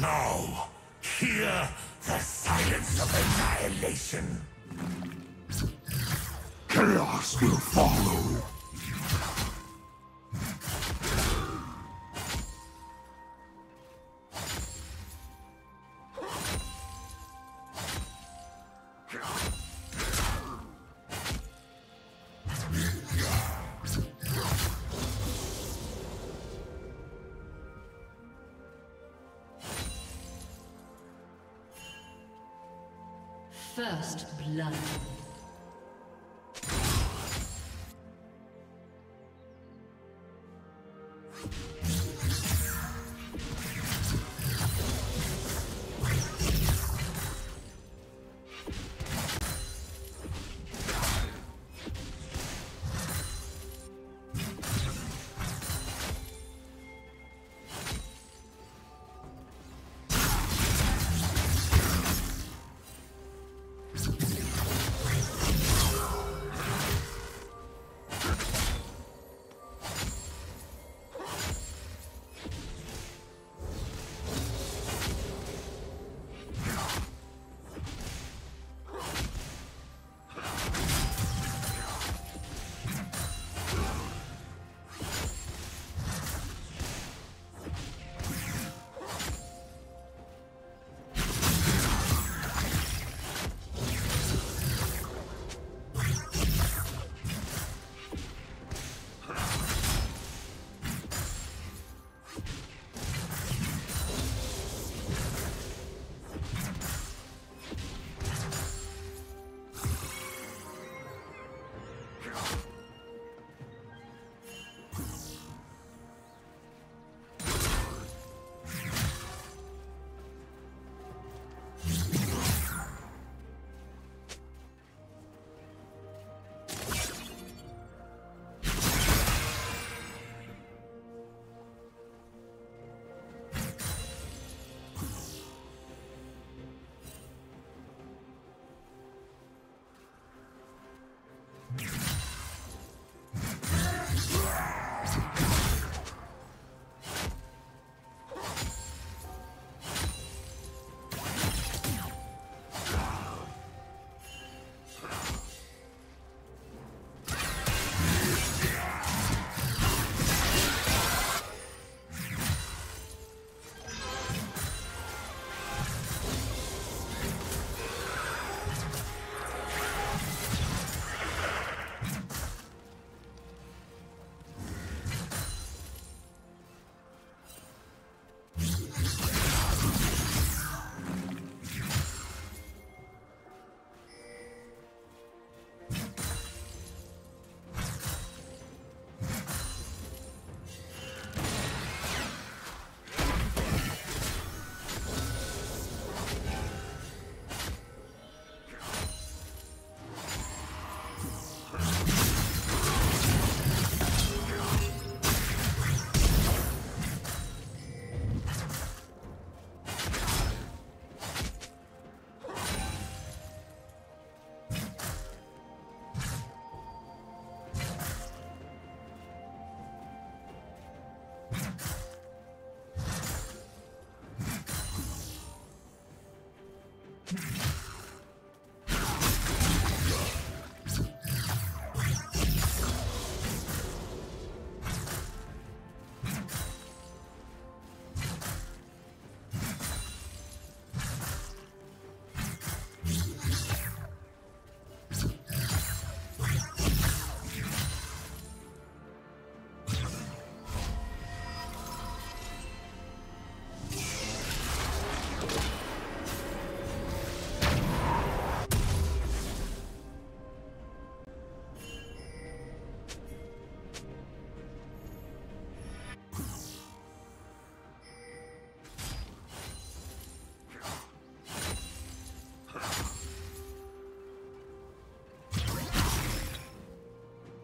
Now, hear the silence of annihilation. Chaos will follow. First blood.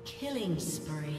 Killing spree.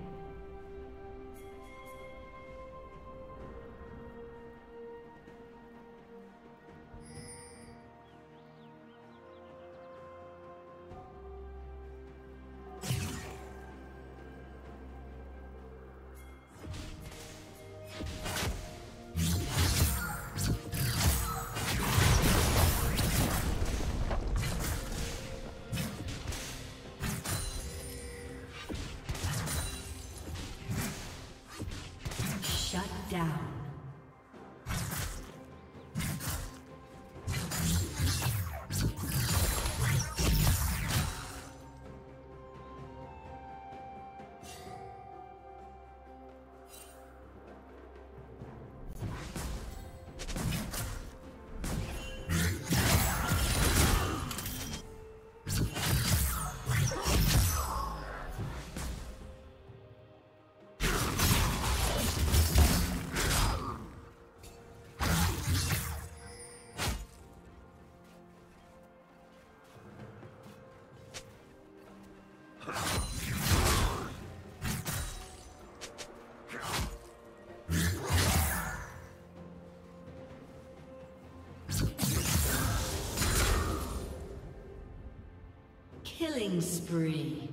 Killing spree.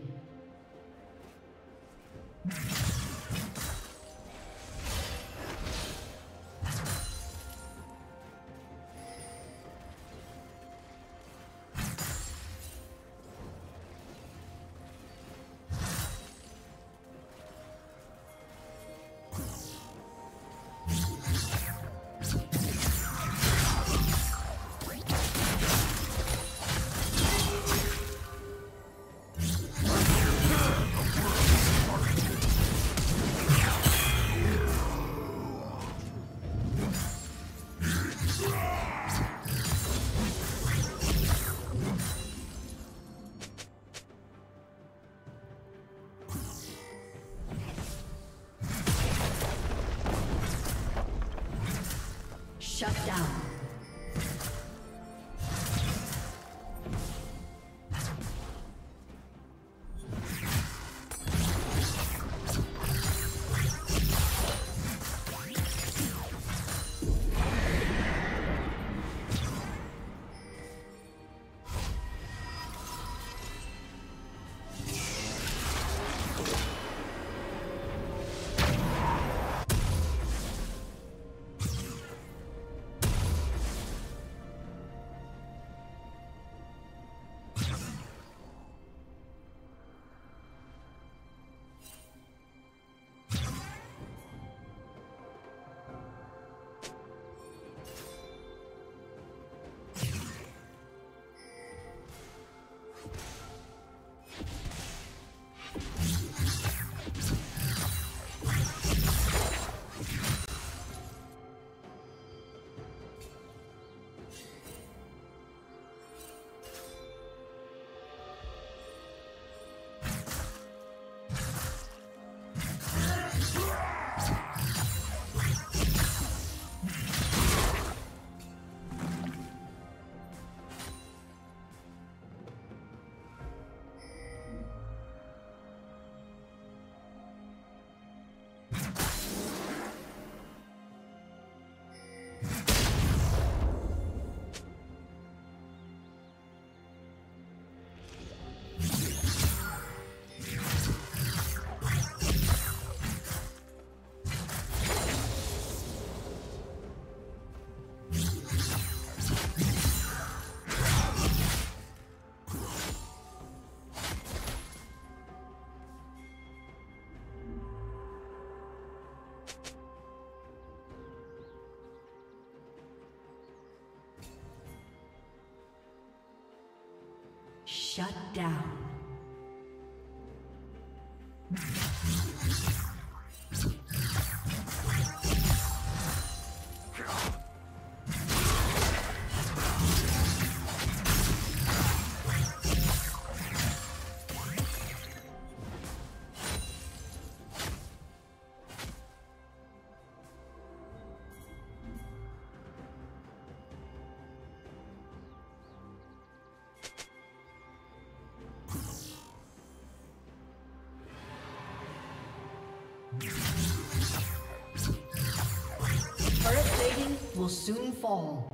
Shut down. Shut down. Turret plating will soon fall.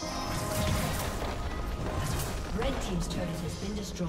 Team's turret has been destroyed.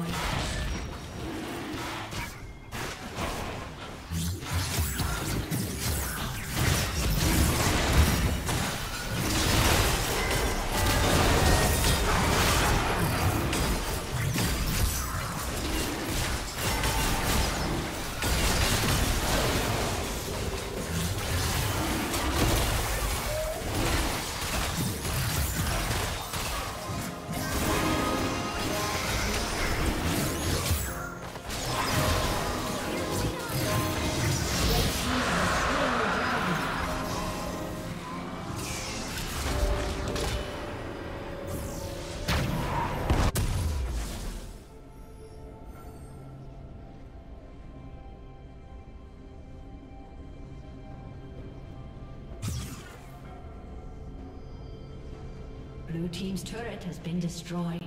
Blue team's turret has been destroyed.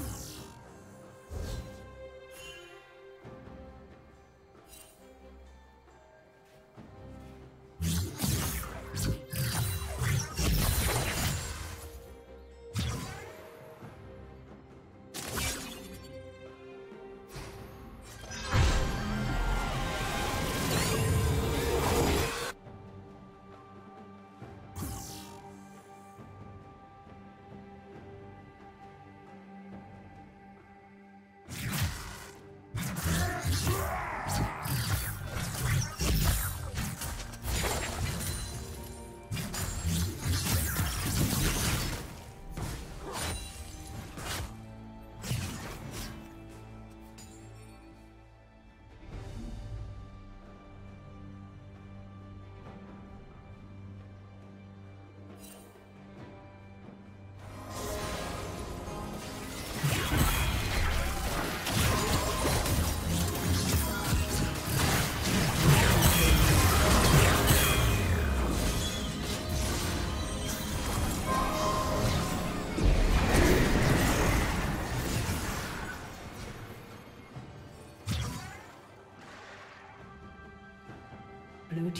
Blue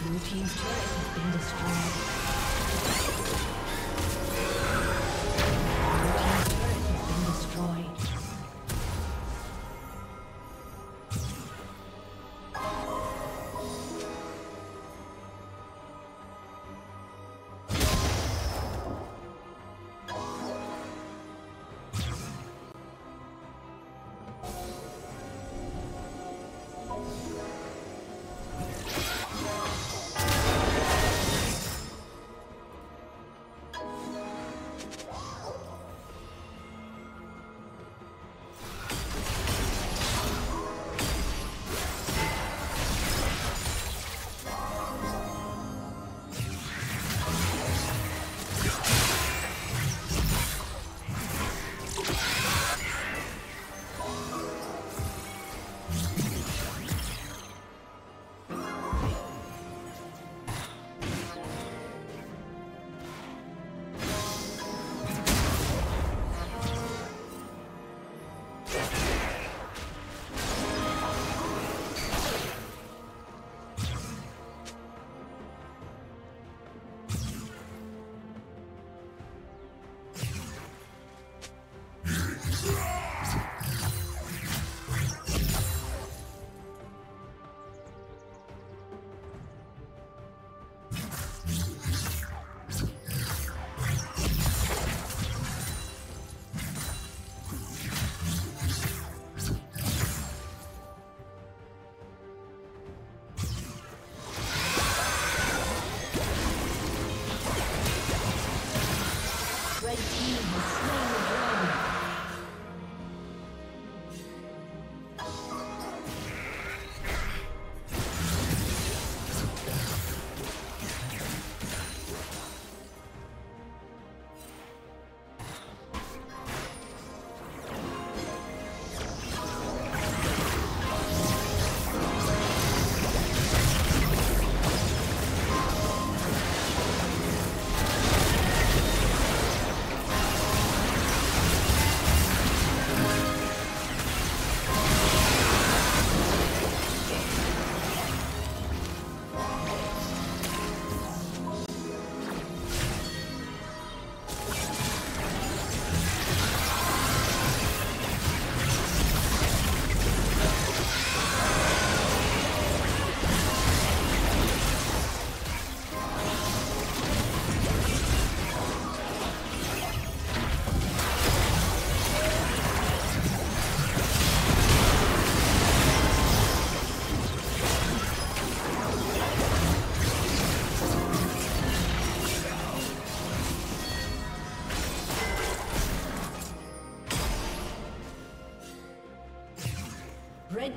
Blue team's turret has been destroyed. Red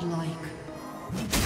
godlike.